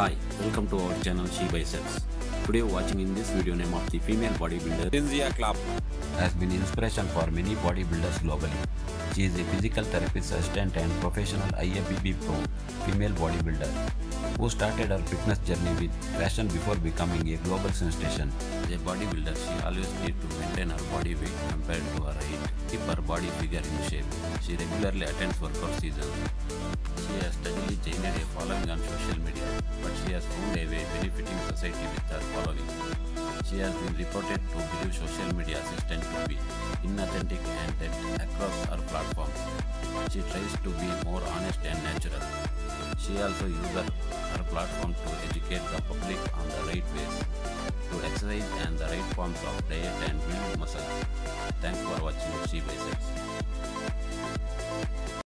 Hi, welcome to our channel SHE Biceps. Today watching in this video name of the female bodybuilder Cinzia Clapp has been inspiration for many bodybuilders globally. She is a physical therapist assistant and professional IFBB pro female bodybuilder who started her fitness journey with passion before becoming a global sensation. As a bodybuilder, she always needs to maintain her body weight compared to her height, keep her body figure in shape. She regularly attends workout seasons. She has steadily gained a following on social media, but she has found a way benefiting society with her following. She has been reported to believe social media assistant to be inauthentic and that across her platforms. She tries to be more honest and natural. She also uses her platform to educate the public on the right ways to exercise and the right forms of diet and build muscle. Thanks for watching SHE Biceps.